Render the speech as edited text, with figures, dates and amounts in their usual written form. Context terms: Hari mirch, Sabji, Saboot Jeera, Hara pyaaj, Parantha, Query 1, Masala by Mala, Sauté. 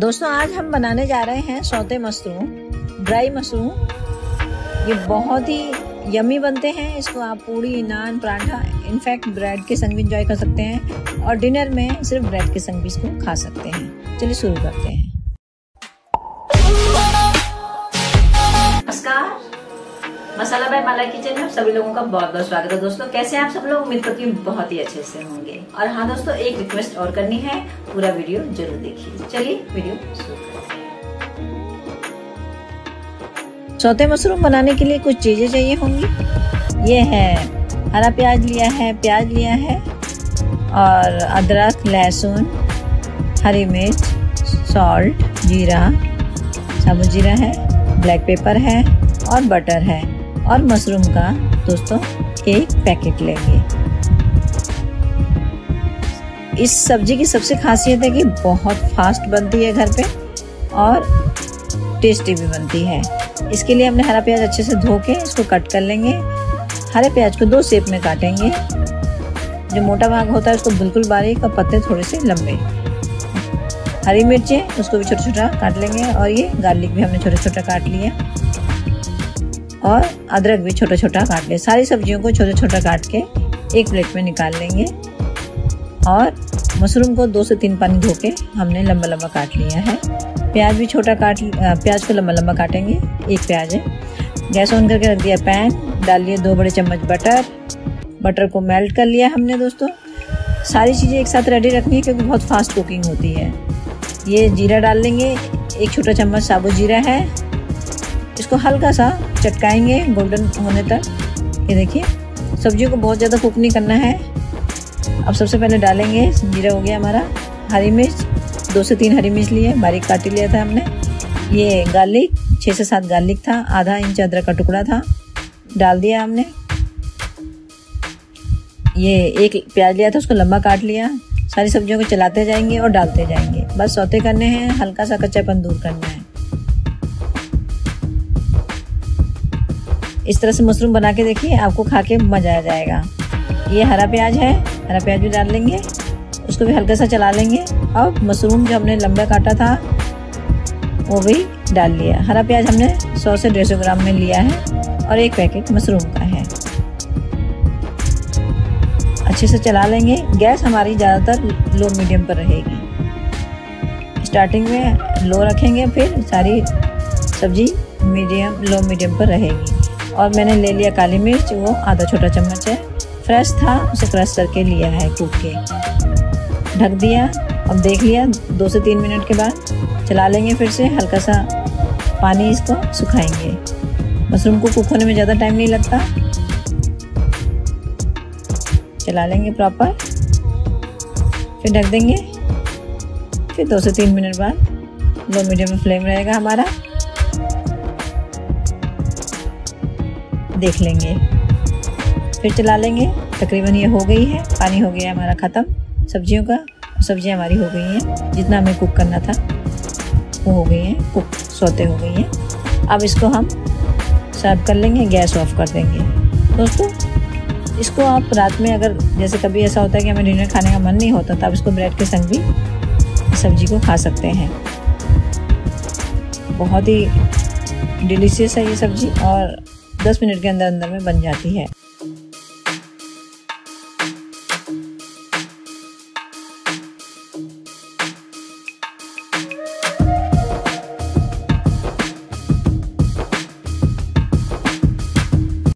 दोस्तों आज हम बनाने जा रहे हैं सौते मशरूम, ड्राई मशरूम। ये बहुत ही यमी बनते हैं। इसको आप पूड़ी, नान, पराठा, इनफैक्ट ब्रेड के संग भी इंजॉय कर सकते हैं और डिनर में सिर्फ ब्रेड के संग भी इसको खा सकते हैं। चलिए शुरू करते हैं। मसाला बाय माला किचन में सभी लोगों का बहुत बहुत स्वागत है। दोस्तों कैसे आप सब लोग, उम्मीद करती हूँ बहुत ही अच्छे से होंगे। और हाँ दोस्तों, एक रिक्वेस्ट और करनी है, पूरा वीडियो जरूर देखिए। चलिए वीडियो शुरू करते हैं। सौते मशरूम बनाने के लिए कुछ चीजें चाहिए होंगी। ये है हरा प्याज लिया है, और अदरक, लहसुन, हरी मिर्च, सॉल्ट, जीरा, साबुत जीरा है, ब्लैक पेपर है और बटर है। और मशरूम का दोस्तों एक पैकेट लेंगे। इस सब्जी की सबसे खासियत है कि बहुत फास्ट बनती है घर पे और टेस्टी भी बनती है। इसके लिए हमने हरा प्याज अच्छे से धो के इसको कट कर लेंगे। हरे प्याज को दो शेप में काटेंगे। जो मोटा भाग होता है उसको बिल्कुल बारीक और पत्ते थोड़े से लंबे। हरी मिर्चें उसको भी छोटा छोटा काट लेंगे। और ये गार्लिक भी हमने छोटा छोटा काट लिया और अदरक भी छोटा छोटा काट लें। सारी सब्जियों को छोटा छोटा काट के एक प्लेट में निकाल लेंगे। और मशरूम को 2 से 3 पानी धो के हमने लंबा लंबा काट लिया है। प्याज भी छोटा प्याज को लंबा लंबा काटेंगे। एक प्याज है। गैस ऑन करके रख दिया पैन। डाल लिए 2 बड़े चम्मच बटर। बटर को मेल्ट कर लिया हमने। दोस्तों सारी चीज़ें एक साथ रेडी रखनी है क्योंकि बहुत फास्ट कुकिंग होती है। ये जीरा डाल लेंगे। 1 छोटा चम्मच साबुत जीरा है। इसको हल्का सा चटकाएंगे गोल्डन होने तक। ये देखिए, सब्जियों को बहुत ज़्यादा कुक नहीं करना है। अब सबसे पहले डालेंगे, जीरा हो गया हमारा, हरी मिर्च। 2 से 3 हरी मिर्च लिए, बारीक काट लिया था हमने। ये गार्लिक 6 से 7 गार्लिक था। आधा इंच अदरक का टुकड़ा था, डाल दिया हमने। ये एक प्याज लिया था, उसको लंबा काट लिया। सारी सब्जियों को चलाते जाएंगे और डालते जाएंगे। बस सौते करने हैं, हल्का सा कच्चापन दूर करना है। इस तरह से मशरूम बना के देखिए, आपको खा के मज़ा आ जाएगा। ये हरा प्याज है, हरा प्याज भी डाल लेंगे। उसको भी हल्का सा चला लेंगे। अब मशरूम जो हमने लंबा काटा था वो भी डाल लिया। हरा प्याज हमने 100 से 150 ग्राम में लिया है और 1 पैकेट मशरूम का है। अच्छे से चला लेंगे। गैस हमारी ज़्यादातर लो मीडियम पर रहेगी। स्टार्टिंग में लो रखेंगे, फिर सारी सब्जी मीडियम लो मीडियम पर रहेगी। और मैंने ले लिया काली मिर्च, वो आधा छोटा चम्मच है, फ्रेश था, उसे क्रश करके लिया है, कूट के ढक दिया। अब देख लिया 2 से 3 मिनट के बाद चला लेंगे। फिर से हल्का सा पानी इसको सुखाएंगे। मशरूम को कुक होने में ज़्यादा टाइम नहीं लगता। चला लेंगे प्रॉपर, फिर ढक देंगे। फिर 2 से 3 मिनट बाद लो मीडियम फ्लेम रहेगा हमारा, देख लेंगे। फिर चला लेंगे। तकरीबन ये हो गई है, पानी हो गया हमारा ख़त्म सब्जियों का। सब्जियां हमारी हो गई हैं, जितना हमें कुक करना था वो हो गई हैं कुक, सौते हो गई हैं। अब इसको हम सर्व कर लेंगे। गैस ऑफ कर देंगे। दोस्तों इसको आप रात में, अगर जैसे कभी ऐसा होता है कि हमें डिनर खाने का मन नहीं होता, तो आप इसको ब्रेड के संग भी सब्जी को खा सकते हैं। बहुत ही डिलीशियस है ये सब्जी और 10 मिनट के अंदर में बन जाती है।